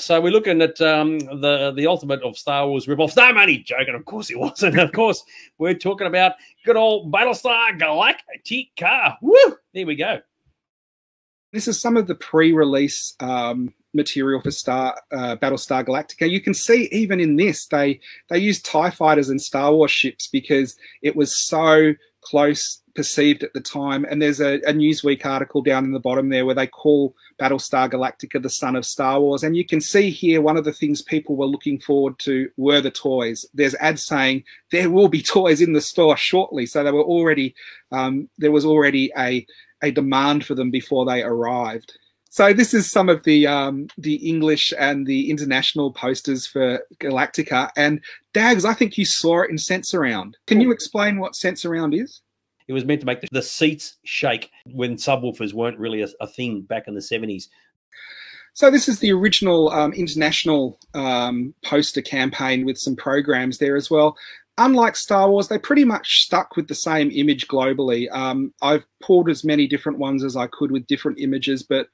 So we're looking at the ultimate of Star Wars ripoffs. No, I'm only joking. Of course it wasn't. Of course, we're talking about good old Battlestar Galactica. Woo! There we go. This is some of the pre-release material for Battlestar Galactica. You can see even in this, they used TIE Fighters and Star Wars ships because it was so close perceived at the time. And there's a Newsweek article down in the bottom there where they call Battlestar Galactica the son of Star Wars. And you can see here one of the things people were looking forward to were the toys. There's ads saying there will be toys in the store shortly. So they were already there was already a demand for them before they arrived. So this is some of the English and the international posters for Galactica. And Dags, I think you saw it in Sensurround. Can you explain what Sensurround is? It was meant to make the seats shake when subwoofers weren't really a thing back in the 70s. So this is the original international poster campaign with some programs there as well. Unlike Star Wars, they pretty much stuck with the same image globally. I've pulled as many different ones as I could with different images, but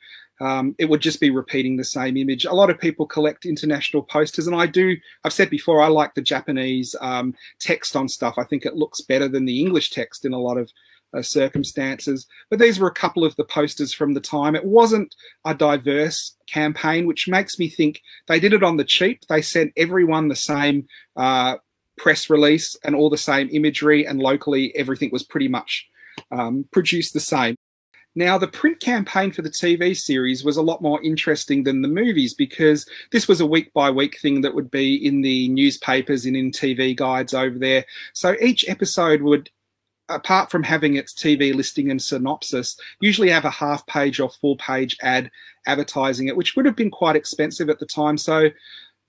it would just be repeating the same image. A lot of people collect international posters, and I do. I've said before, I like the Japanese text on stuff. I think it looks better than the English text in a lot of circumstances. But these were a couple of the posters from the time. It wasn't a diverse campaign, which makes me think they did it on the cheap. They sent everyone the same press release and all the same imagery, and locally everything was pretty much produced the same. Now, the print campaign for the TV series was a lot more interesting than the movies because this was a week-by-week thing that would be in the newspapers and in TV guides over there. So each episode would, apart from having its TV listing and synopsis, usually have a half-page or full-page ad advertising it, which would have been quite expensive at the time. So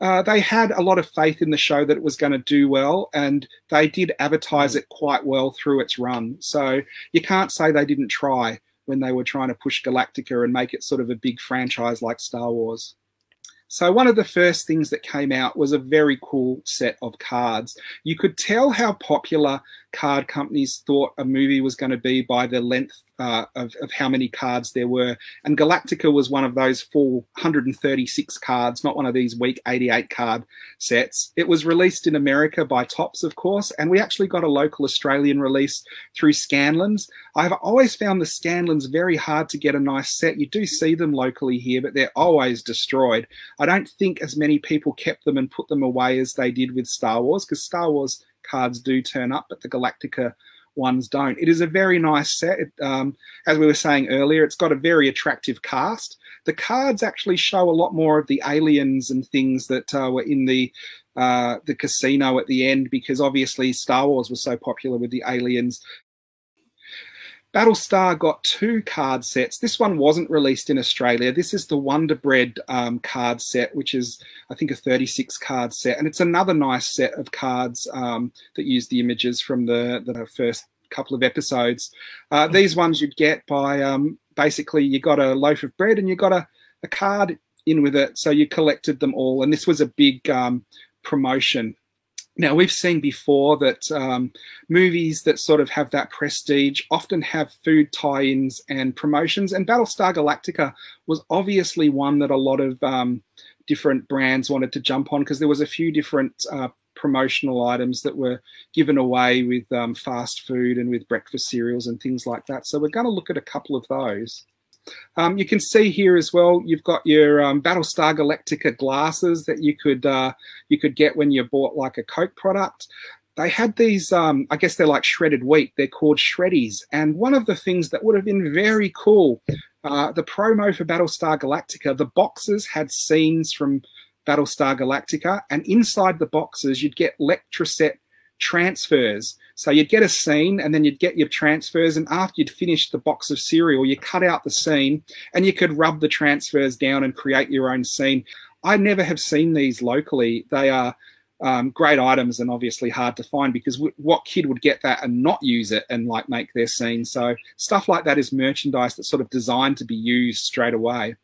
they had a lot of faith in the show that it was going to do well, and they did advertise it quite well through its run. So you can't say they didn't try when they were trying to push Galactica and make it sort of a big franchise like Star Wars. So one of the first things that came out was a very cool set of cards. You could tell how popular card companies thought a movie was going to be by the length of how many cards there were. And Galactica was one of those full 136 cards, not one of these weak 88 card sets. It was released in America by Topps, of course, and we actually got a local Australian release through Scanlan's. I've always found the Scanlan's very hard to get a nice set. You do see them locally here, but they're always destroyed. I don't think as many people kept them and put them away as they did with Star Wars, because Star Wars cards do turn up, but the Galactica ones don't. It is a very nice set. It, as we were saying earlier, it's got a very attractive cast. The cards actually show a lot more of the aliens and things that were in the casino at the end, because obviously Star Wars was so popular with the aliens. Battlestar got two card sets. This one wasn't released in Australia. This is the Wonder Bread card set, which is, I think, a 36-card set. And it's another nice set of cards that use the images from the first couple of episodes. These ones you'd get by basically you got a loaf of bread and you got a card in with it. So you collected them all. And this was a big promotion. Now, we've seen before that movies that sort of have that prestige often have food tie-ins and promotions, and Battlestar Galactica was obviously one that a lot of different brands wanted to jump on because there was a few different promotional items that were given away with fast food and with breakfast cereals and things like that. So we're going to look at a couple of those. You can see here as well, you've got your Battlestar Galactica glasses that you could get when you bought like a Coke product. They had these, I guess they're like shredded wheat. They're called shreddies. And one of the things that would have been very cool, the promo for Battlestar Galactica, the boxes had scenes from Battlestar Galactica, and inside the boxes you'd get Electroset transfers. So you'd get a scene and then you'd get your transfers, and after you'd finished the box of cereal, you cut out the scene and you could rub the transfers down and create your own scene. I never have seen these locally. They are great items and obviously hard to find, because what kid would get that and not use it and like make their scene? So stuff like that is merchandise that's sort of designed to be used straight away.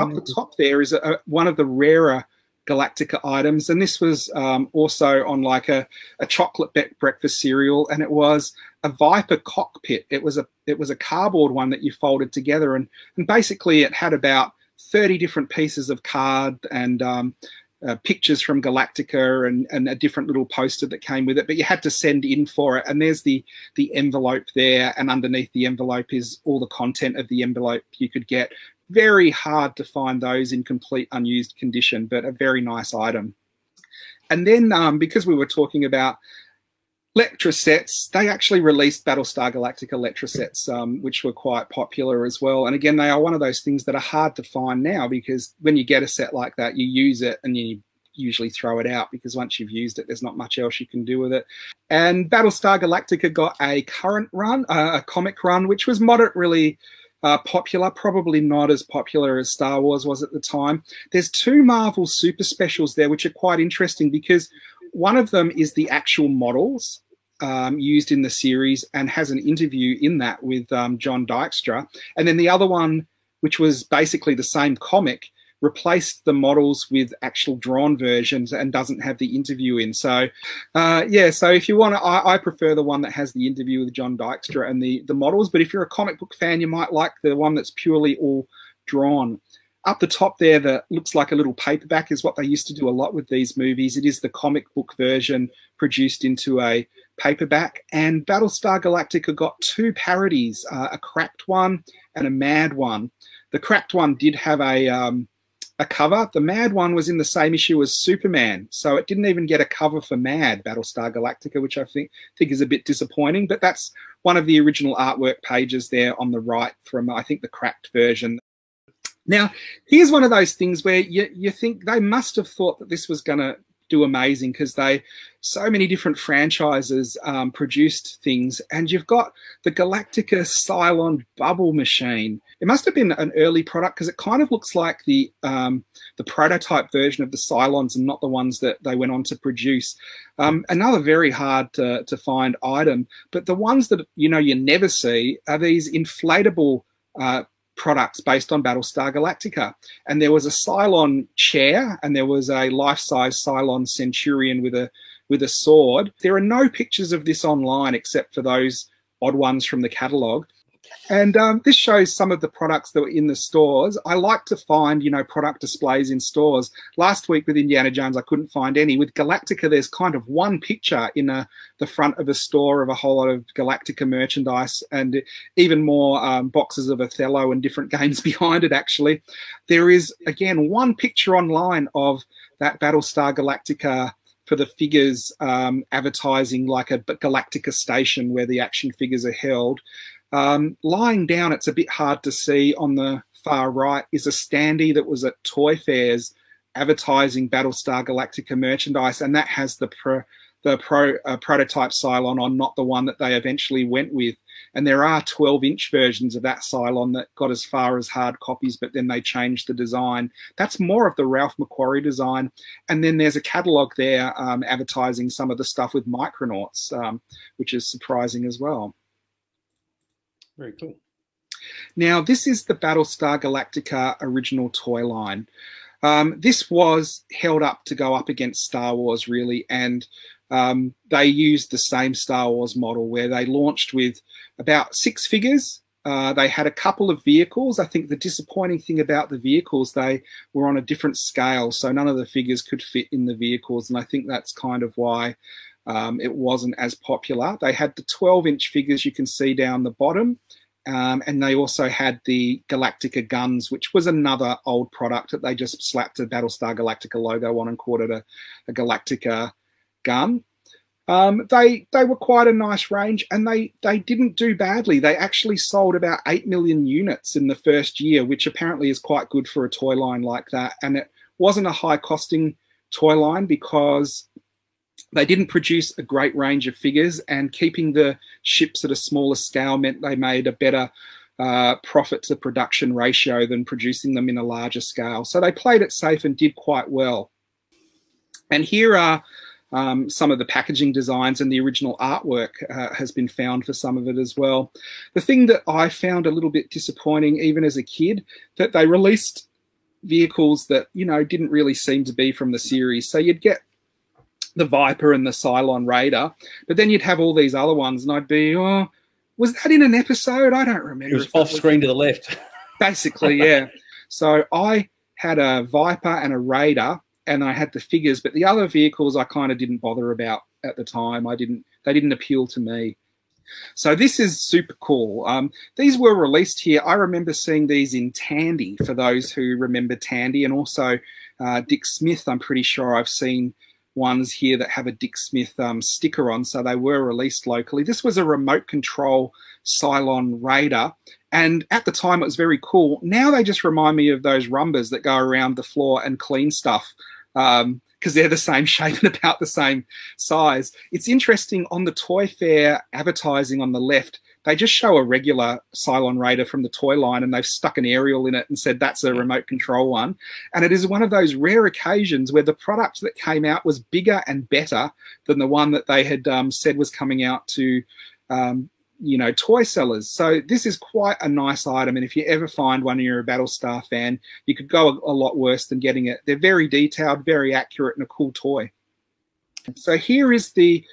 Up the top there is one of the rarer Galactica items, and this was also on like a chocolate breakfast cereal, and it was a Viper cockpit. It was a cardboard one that you folded together, and basically it had about 30 different pieces of card and pictures from Galactica and a different little poster that came with it, but you had to send in for it. And there's the envelope there, and underneath the envelope is all the content of the envelope you could get. Very hard to find those in complete unused condition, but a very nice item. And then because we were talking about Letrasets, they actually released Battlestar Galactica Letrasets, which were quite popular as well. And again, they are one of those things that are hard to find now, because when you get a set like that, you use it and you usually throw it out, because once you've used it, there's not much else you can do with it. And Battlestar Galactica got a current run, a comic run, which was moderately popular, probably not as popular as Star Wars was at the time. There's two Marvel super specials there, which are quite interesting, because one of them is the actual models used in the series and has an interview in that with John Dykstra. And then the other one, which was basically the same comic, replaced the models with actual drawn versions and doesn't have the interview in. So, yeah, so if you want to, I prefer the one that has the interview with John Dykstra and the models. But if you're a comic book fan, you might like the one that's purely all drawn. Up the top there, that looks like a little paperback, is what they used to do a lot with these movies. It is the comic book version produced into a paperback. And Battlestar Galactica got two parodies, a Cracked one and a Mad one. The Cracked one did have a cover. The Mad one was in the same issue as Superman, so it didn't even get a cover for Mad Battlestar Galactica, which I think is a bit disappointing. But that's one of the original artwork pages there on the right from, I think, the Cracked version. Now, here's one of those things where you think they must have thought that this was going to do amazing, because so many different franchises produced things, and you've got the Galactica Cylon Bubble Machine. It must have been an early product, because it kind of looks like the prototype version of the Cylons and not the ones that they went on to produce. Another very hard to find item, but the ones that you never see are these inflatable products based on Battlestar Galactica. And there was a Cylon chair, and there was a life-size Cylon Centurion with a sword. There are no pictures of this online except for those odd ones from the catalogue. And this shows some of the products that were in the stores. I like to find, product displays in stores. Last week with Indiana Jones, I couldn't find any. With Galactica, there's kind of one picture in the front of a store of a whole lot of Galactica merchandise, and even more boxes of Othello and different games behind it, actually. There is, again, one picture online of that Battlestar Galactica for the figures, advertising like a Galactica station where the action figures are held. Lying down, it's a bit hard to see, on the far right is a standee that was at Toy Fairs advertising Battlestar Galactica merchandise, and that has the prototype Cylon on, not the one that they eventually went with. And there are 12-inch versions of that Cylon that got as far as hard copies, but then they changed the design. That's more of the Ralph McQuarrie design. And then there's a catalogue there advertising some of the stuff with Micronauts, which is surprising as well. Very cool. Now, this is the Battlestar Galactica original toy line. This was held up to go up against Star Wars, really, and they used the same Star Wars model where they launched with about 6 figures. They had a couple of vehicles. I think the disappointing thing about the vehicles, they were on a different scale, so none of the figures could fit in the vehicles, and I think that's kind of why it wasn't as popular. They had the 12-inch figures you can see down the bottom, and they also had the Galactica guns, which was another old product that they just slapped a Battlestar Galactica logo on and called it a Galactica gun. They were quite a nice range, and they didn't do badly. They actually sold about 8 million units in the first year, which apparently is quite good for a toy line like that. And it wasn't a high-costing toy line because they didn't produce a great range of figures, and keeping the ships at a smaller scale meant they made a better profit to production ratio than producing them in a larger scale. So they played it safe and did quite well. And here are some of the packaging designs, and the original artwork has been found for some of it as well. The thing that I found a little bit disappointing, even as a kid, that they released vehicles that, didn't really seem to be from the series. So you'd get the Viper and the Cylon Raider, but then you'd have all these other ones, and I'd be, oh, was that in an episode? I don't remember. It was off screen to the left. Basically, yeah. So I had a Viper and a Raider, and I had the figures, but the other vehicles I kind of didn't bother about at the time. They didn't appeal to me. So this is super cool. These were released here. I remember seeing these in Tandy, for those who remember Tandy, and also Dick Smith. I'm pretty sure I've seen ones here that have a Dick Smith sticker on, so they were released locally. This was a remote control Cylon Raider, and at the time it was very cool. Now they just remind me of those Roombas that go around the floor and clean stuff, because they're the same shape and about the same size. It's interesting, on the Toy Fair advertising on the left, they just show a regular Cylon Raider from the toy line, and they've stuck an aerial in it and said that's a remote control one. And it is one of those rare occasions where the product that came out was bigger and better than the one that they had said was coming out to you know, toy sellers. So this is quite a nice item, and if you ever find one and you're a Battlestar fan, you could go a lot worse than getting it. They're very detailed, very accurate, and a cool toy. So here is the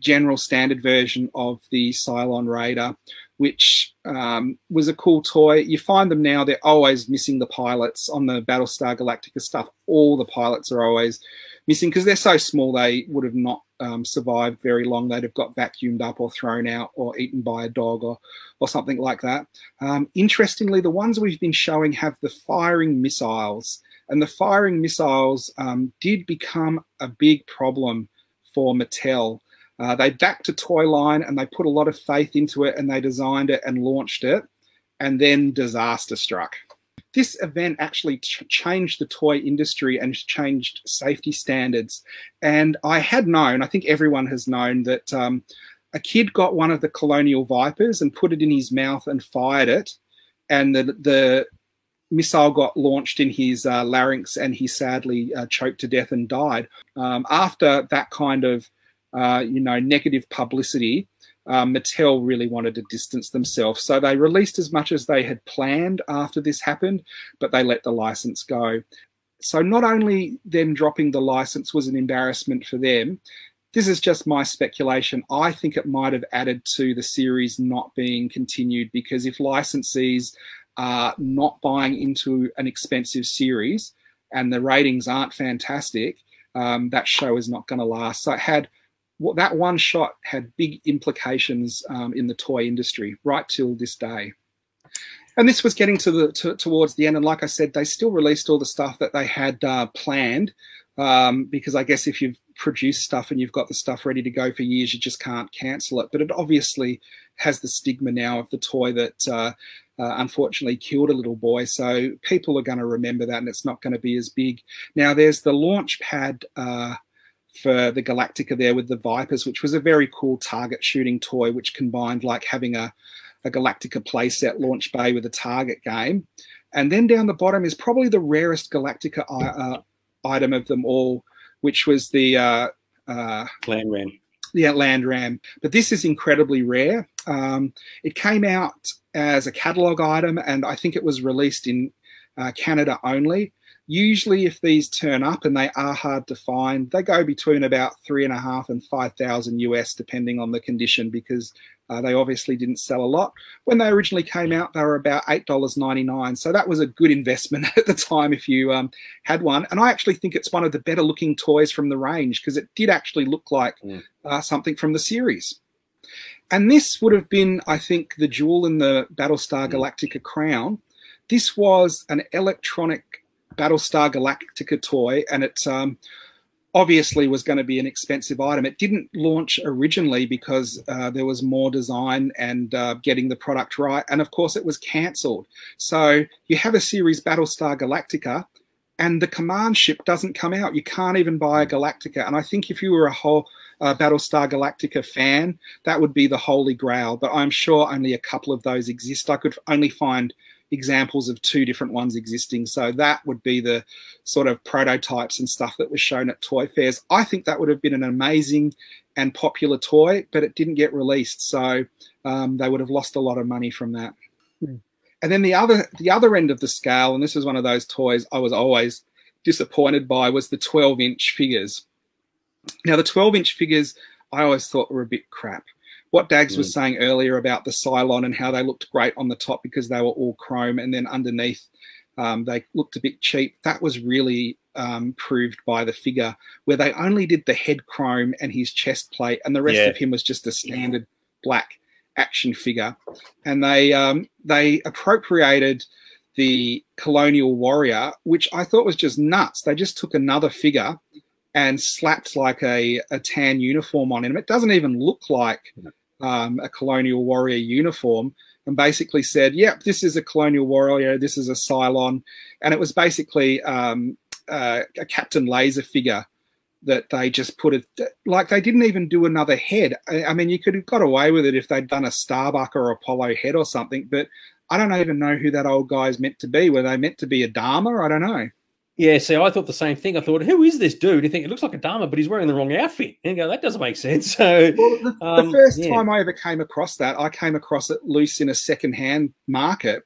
general standard version of the Cylon Raider, which was a cool toy. You find them now, they're always missing the pilots. On the Battlestar Galactica stuff, all the pilots are always missing because they're so small they would have not survived very long. They'd have got vacuumed up or thrown out or eaten by a dog or something like that. Interestingly, the ones we've been showing have the firing missiles, and the firing missiles did become a big problem for Mattel. They backed a toy line and they put a lot of faith into it, and they designed it and launched it, and then disaster struck. This event actually changed the toy industry and changed safety standards. And I had known, I think everyone has known, that a kid got one of the Colonial Vipers and put it in his mouth and fired it, and the missile got launched in his larynx, and he sadly choked to death and died. After that kind of, you know, negative publicity, Mattel really wanted to distance themselves, so they released as much as they had planned after this happened, but they let the license go. So not only them dropping the license was an embarrassment for them, this is just my speculation, I think it might have added to the series not being continued, because if licensees are not buying into an expensive series and the ratings aren't fantastic, that show is not going to last. So it had, well, that one shot had big implications in the toy industry right till this day. And this was getting to the towards the end, and like I said, they still released all the stuff that they had planned, because I guess if you've produced stuff and you've got the stuff ready to go for years, you just can't cancel it. But it obviously has the stigma now of the toy that unfortunately killed a little boy, so people are going to remember that, and it's not going to be as big. Now there's the launch pad for the Galactica there with the Vipers, which was a very cool target shooting toy, which combined like having a Galactica playset launch bay with a target game. And then down the bottom is probably the rarest Galactica item of them all, which was the Land Ram. Yeah, Land Ram. But this is incredibly rare. It came out as a catalog item, and I think it was released in Canada only. Usually if these turn up, and they are hard to find, they go between about $3,500 and $5,000 US, depending on the condition, because they obviously didn't sell a lot. When they originally came out, they were about $8.99. So that was a good investment at the time if you had one. And I actually think it's one of the better looking toys from the range, because it did actually look like something from the series. And this would have been, I think, the jewel in the Battlestar Galactica crown. This was an electronic Battlestar Galactica toy, and it obviously was going to be an expensive item. It didn't launch originally because there was more design and getting the product right, and of course it was cancelled. So you have a series Battlestar Galactica, and the command ship doesn't come out. You can't even buy a Galactica, and I think if you were a whole Battlestar Galactica fan, that would be the holy grail, but I'm sure only a couple of those exist. I could only find examples of 2 different ones existing, so that would be the sort of prototypes and stuff that was shown at toy fairs. I think that would have been an amazing and popular toy, but it didn't get released, so they would have lost a lot of money from that. And then the other end of the scale, and this is one of those toys I was always disappointed by, was the 12-inch figures. Now the 12-inch figures I always thought were a bit crap, what Dags was saying earlier about the Cylon and how they looked great on the top because they were all chrome, and then underneath they looked a bit cheap. That was really proved by the figure where they only did the head chrome and his chest plate, and the rest of him was just a standard black action figure. And they appropriated the Colonial Warrior, which I thought was just nuts. They just took another figure and slapped like a tan uniform on him. It doesn't even look like a Colonial Warrior uniform, and basically said, yep, this is a Colonial Warrior, this is a Cylon. And it was basically a Captain Laser figure that they just put it, like they didn't even do another head. I mean, you could have got away with it if they'd done a Starbuck or Apollo head or something, but I don't even know who that old guy is meant to be. Were they meant to be Adama? I don't know. Yeah, see, I thought the same thing. I thought, who is this dude? You think it looks like Adama, but he's wearing the wrong outfit. And you go, that doesn't make sense. So, well, the first time I ever came across that, I came across it loose in a secondhand market,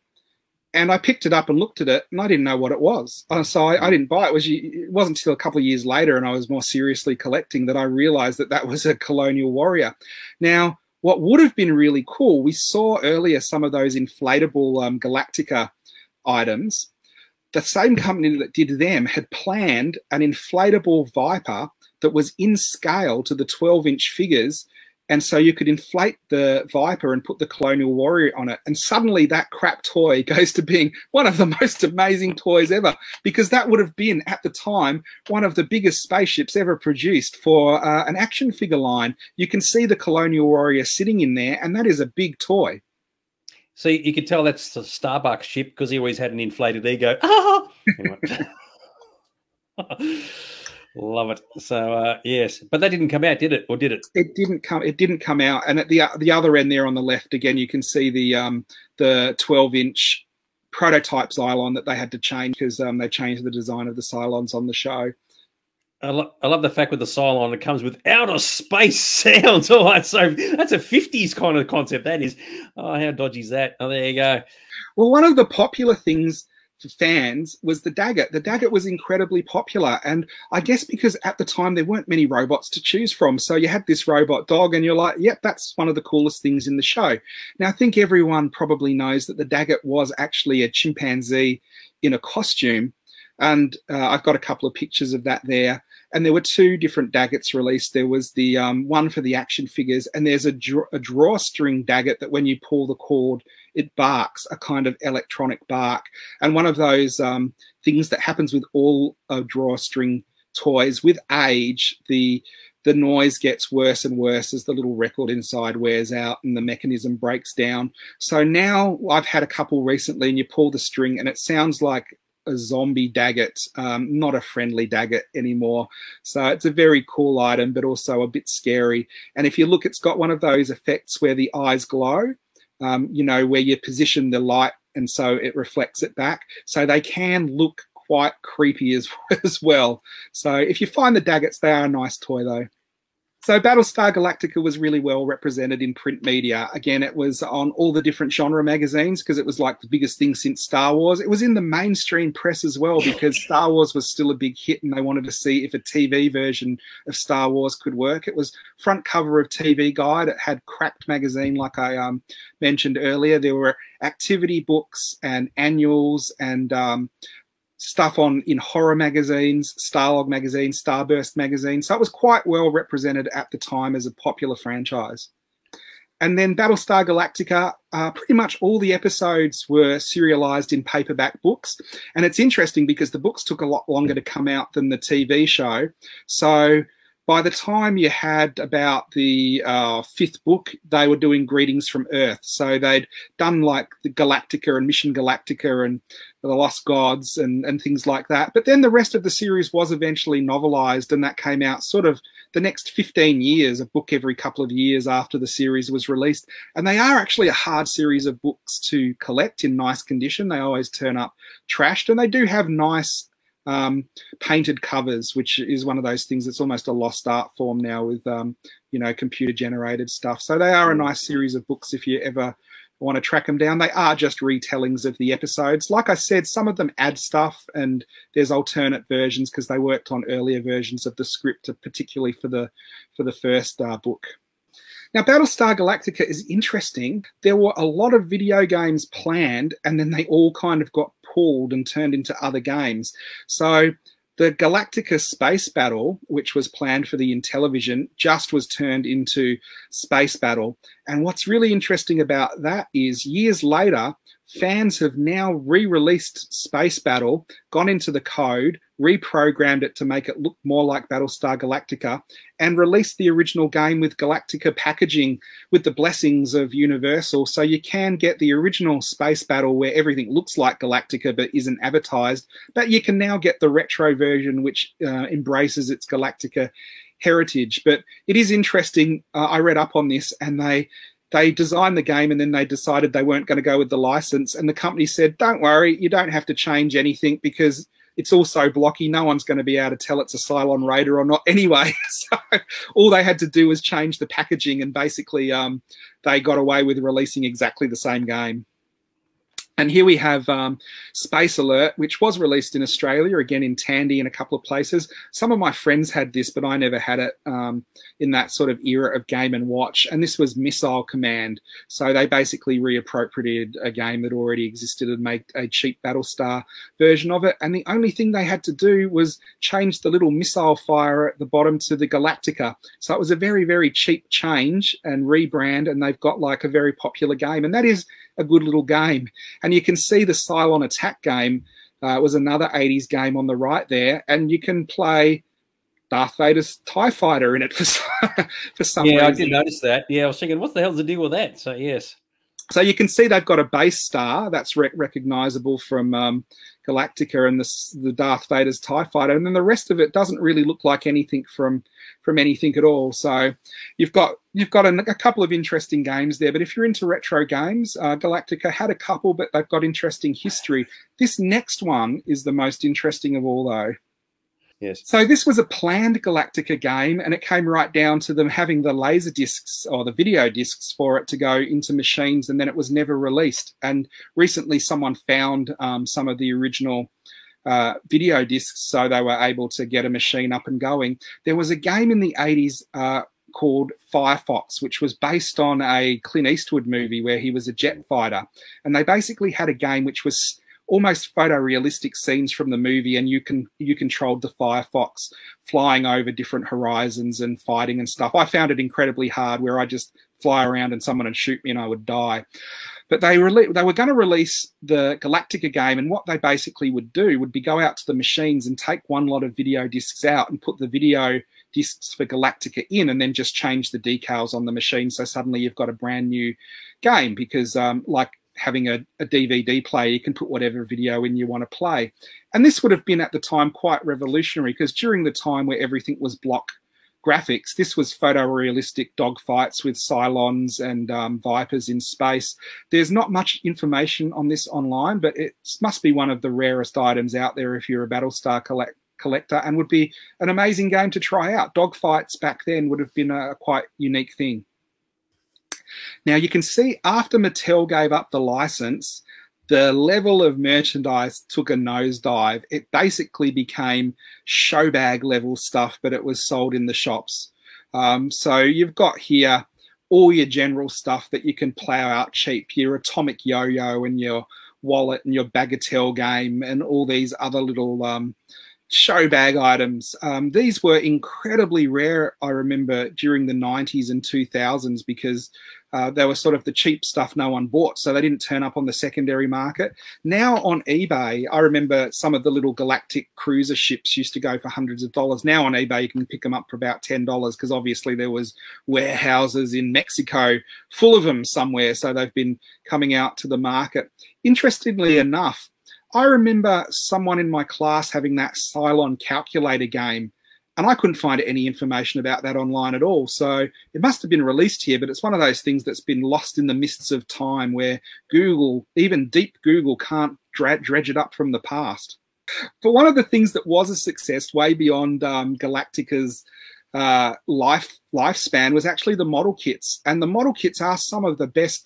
and I picked it up and looked at it, and I didn't know what it was. So I didn't buy it. It wasn't until a couple of years later, and I was more seriously collecting, that I realised that that was a Colonial Warrior. Now, what would have been really cool, we saw earlier some of those inflatable Galactica items. The same company that did them had planned an inflatable Viper that was in scale to the 12-inch figures, and so you could inflate the Viper and put the Colonial Warrior on it, and suddenly that crap toy goes to being one of the most amazing toys ever, because that would have been, at the time, one of the biggest spaceships ever produced for an action figure line. You can see the Colonial Warrior sitting in there, and that is a big toy. See, you could tell that's the Starbuck ship because he always had an inflated ego. Ah! Love it. So, yes. But that didn't come out, did it? Or did it? It didn't come out. And at the other end there on the left, again, you can see the 12-inch prototype Cylon that they had to change because they changed the design of the Cylons on the show. I love the fact with the Cylon, it comes with outer space sounds. All right, so that's a 50s kind of concept, that is. Oh, how dodgy is that? Oh, there you go. Well, one of the popular things for fans was the Daggit. The Daggit was incredibly popular, and I guess because at the time there weren't many robots to choose from, so you had this robot dog, and you're like, yep, that's one of the coolest things in the show. Now, I think everyone probably knows that the Daggit was actually a chimpanzee in a costume, and I've got a couple of pictures of that there. And there were two different Daggits released. There was the one for the action figures, and there's a drawstring Daggit that when you pull the cord, it barks, a kind of electronic bark. And one of those things that happens with all drawstring toys, with age, the noise gets worse and worse as the little record inside wears out and the mechanism breaks down. So now I've had a couple recently, and you pull the string and it sounds like a zombie Daggit, not a friendly Daggit anymore. So it's a very cool item, but also a bit scary. And if you look, it's got one of those effects where the eyes glow, you know, where you position the light and so it reflects it back. So they can look quite creepy as well. So if you find the Daggits, they are a nice toy though. So Battlestar Galactica was really well represented in print media. Again, it was on all the different genre magazines because it was like the biggest thing since Star Wars. It was in the mainstream press as well because Star Wars was still a big hit, and they wanted to see if a TV version of Star Wars could work. It was front cover of TV Guide. It had Cracked magazine, like I mentioned earlier. There were activity books and annuals and stuff in horror magazines, Starlog magazine, Starburst magazine. So it was quite well represented at the time as a popular franchise. And then Battlestar Galactica, pretty much all the episodes were serialized in paperback books. And it's interesting because the books took a lot longer to come out than the TV show. So by the time you had about the fifth book, they were doing Greetings from Earth. So they'd done like the Galactica and Mission Galactica and The Lost Gods and things like that. But then the rest of the series was eventually novelised, and that came out sort of the next 15 years, a book every couple of years after the series was released. And they are actually a hard series of books to collect in nice condition. They always turn up trashed, and they do have nice painted covers, which is one of those things that's almost a lost art form now with, you know, computer generated stuff. So they are a nice series of books if you ever want to track them down. They are just retellings of the episodes. Like I said, some of them add stuff, and there's alternate versions because they worked on earlier versions of the script, particularly for the first book. Now, Battlestar Galactica is interesting. There were a lot of video games planned, and then they all kind of got pulled and turned into other games. So the Galactica Space Battle, which was planned for the Intellivision, just was turned into Space Battle. And what's really interesting about that is years later, fans have now re-released Space Battle, gone into the code, reprogrammed it to make it look more like Battlestar Galactica, and released the original game with Galactica packaging with the blessings of Universal. So you can get the original Space Battle where everything looks like Galactica but isn't advertised, but you can now get the retro version which embraces its Galactica heritage. But it is interesting. I read up on this, and they designed the game, and then they decided they weren't going to go with the license. And the company said, don't worry, you don't have to change anything because it's all so blocky. No one's going to be able to tell it's a Cylon Raider or not anyway. So all they had to do was change the packaging, and basically they got away with releasing exactly the same game. And here we have Space Alert, which was released in Australia, again in Tandy and a couple of places. Some of my friends had this, but I never had it in that sort of era of Game & Watch. And this was Missile Command. So they basically reappropriated a game that already existed and made a cheap Battlestar version of it. And the only thing they had to do was change the little missile fire at the bottom to the Galactica. So it was a very, very cheap change and rebrand, and they've got like a very popular game. And that is a good little game. And you can see the Cylon Attack game was another 80s game on the right there, and you can play Darth Vader's TIE Fighter in it for some reason. Yeah, I did notice that. Yeah, I was thinking, what the hell's the deal with that? So, yes. So you can see they've got a base star that's recognisable from Galactica and the Darth Vader's TIE Fighter, and then the rest of it doesn't really look like anything from anything at all. So you've got a couple of interesting games there, but if you're into retro games, Galactica had a couple, but they've got interesting history. This next one is the most interesting of all, though. Yes. So this was a planned Galactica game, and it came right down to them having the laser discs or the video discs for it to go into machines, and then it was never released. And recently someone found some of the original video discs, so they were able to get a machine up and going. There was a game in the 80s called Firefox, which was based on a Clint Eastwood movie where he was a jet fighter. And they basically had a game which was almost photorealistic scenes from the movie, and you controlled the Firefox flying over different horizons and fighting and stuff. I found it incredibly hard, where I just fly around and someone would shoot me and I would die. But they were going to release the Galactica game, and what they basically would do would be go out to the machines and take one lot of video discs out and put the video discs for Galactica in, and then just change the decals on the machine, so suddenly you've got a brand new game. Because like having a DVD player, you can put whatever video in you want to play. And this would have been at the time quite revolutionary, because during the time where everything was block graphics, this was photorealistic dogfights with Cylons and Vipers in space. There's not much information on this online, but it must be one of the rarest items out there if you're a Battlestar collector, and would be an amazing game to try out. Dogfights back then would have been a quite unique thing. Now, you can see after Mattel gave up the license, the level of merchandise took a nosedive. It basically became showbag level stuff, but it was sold in the shops. So you've got here all your general stuff that you can plow out cheap, your atomic yo-yo and your wallet and your bagatelle game and all these other little showbag items. These were incredibly rare, I remember, during the 90s and 2000s, because they were sort of the cheap stuff no one bought, so they didn't turn up on the secondary market. Now on eBay, I remember some of the little galactic cruiser ships used to go for hundreds of dollars. Now on eBay, you can pick them up for about $10, because obviously there was warehouses in Mexico full of them somewhere, so they've been coming out to the market. Interestingly enough, I remember someone in my class having that Cylon calculator game, and I couldn't find any information about that online at all. So it must have been released here, but it's one of those things that's been lost in the mists of time, where Google, even deep Google, can't dredge it up from the past. But one of the things that was a success way beyond Galactica's lifespan was actually the model kits. And the model kits are some of the best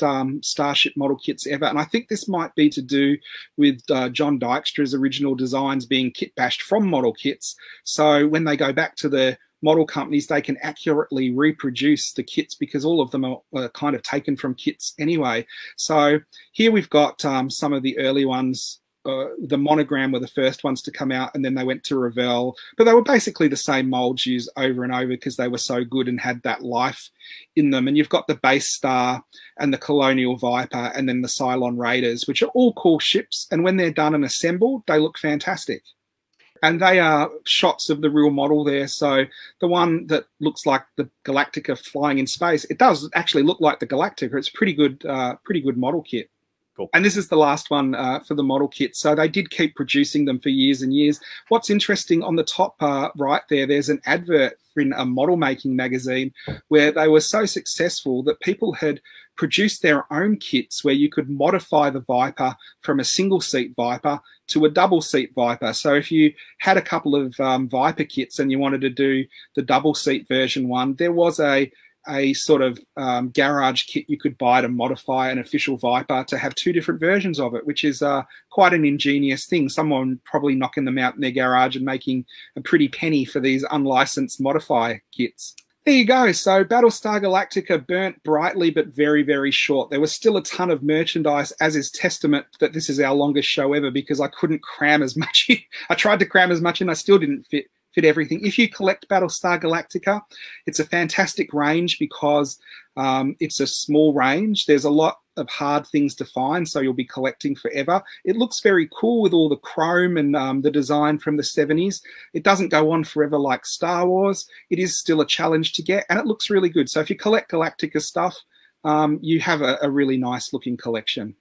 Starship model kits ever. And I think this might be to do with John Dykstra's original designs being kit bashed from model kits. So when they go back to the model companies, they can accurately reproduce the kits because all of them are kind of taken from kits anyway. So here we've got some of the early ones. The Monogram were the first ones to come out, and then they went to Revell, but they were basically the same molds used over and over because they were so good and had that life in them. And you've got the Base Star and the Colonial Viper and then the Cylon Raiders, which are all cool ships, and when they're done and assembled, they look fantastic. And they are shots of the real model there. So the one that looks like the Galactica flying in space, it does actually look like the Galactica. It's pretty good model kit. Cool. And this is the last one for the model kit. So they did keep producing them for years and years. What's interesting, on the top right there, there's an advert in a model-making magazine where they were so successful that people had produced their own kits where you could modify the Viper from a single-seat Viper to a double-seat Viper. So if you had a couple of Viper kits and you wanted to do the double-seat version one, there was a sort of garage kit you could buy to modify an official Viper to have two different versions of it, which is quite an ingenious thing. Someone probably knocking them out in their garage and making a pretty penny for these unlicensed modify kits. There you go. So Battlestar Galactica burnt brightly but very, very short. There was still a ton of merchandise, as is testament that this is our longest show ever, because I couldn't cram as much in. I tried to cram as much in, I still didn't fit everything. If you collect Battlestar Galactica, it's a fantastic range because it's a small range. There's a lot of hard things to find, so you'll be collecting forever. It looks very cool with all the chrome and the design from the 70s. It doesn't go on forever like Star Wars. It is still a challenge to get, and it looks really good. So if you collect Galactica stuff, you have a really nice looking collection.